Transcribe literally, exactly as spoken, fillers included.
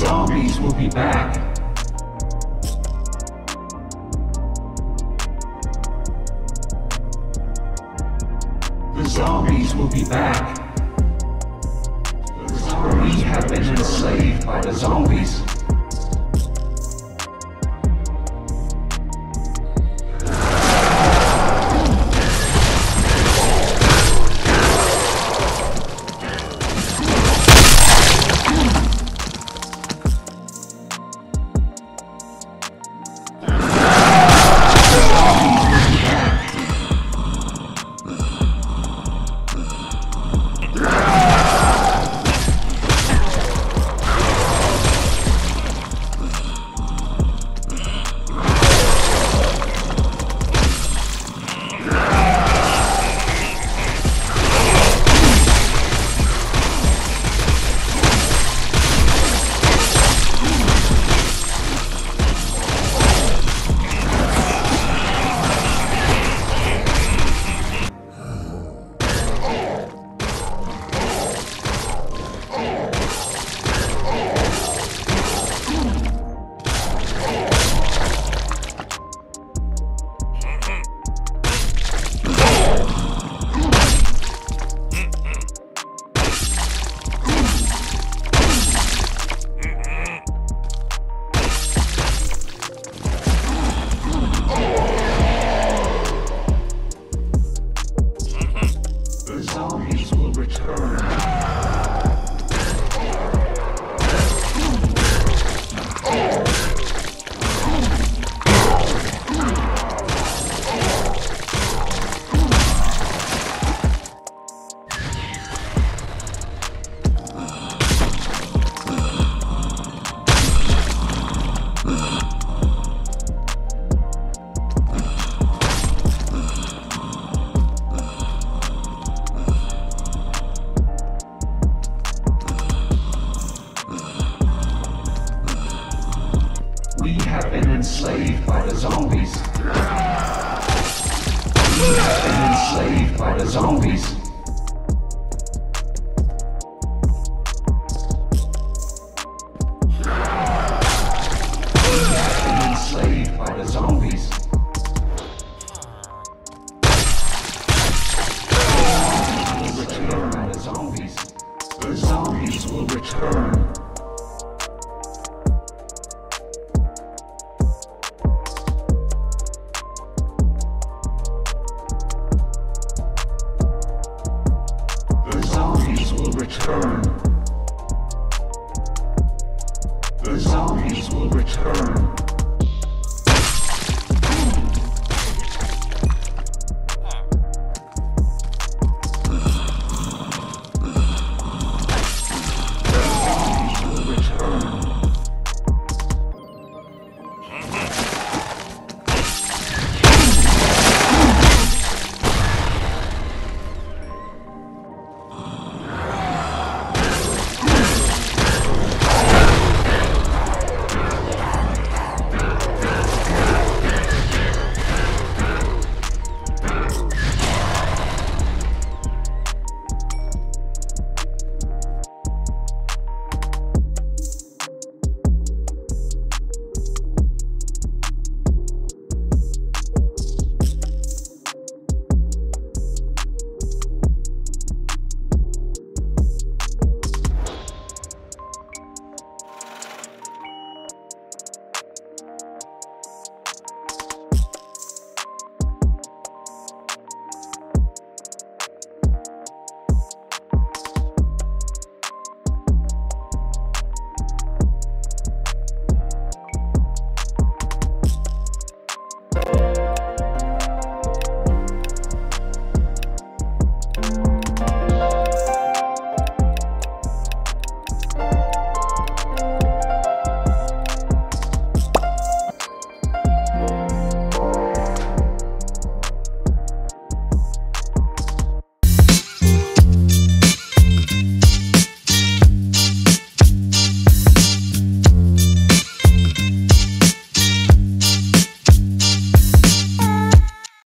zombies will be back. The zombies will be back. We have been enslaved by the zombies. We have been enslaved by the zombies. We have been enslaved by the zombies. We have been enslaved by the zombies. The zombies will return by the zombies. The zombies will return. Return. The zombies will return.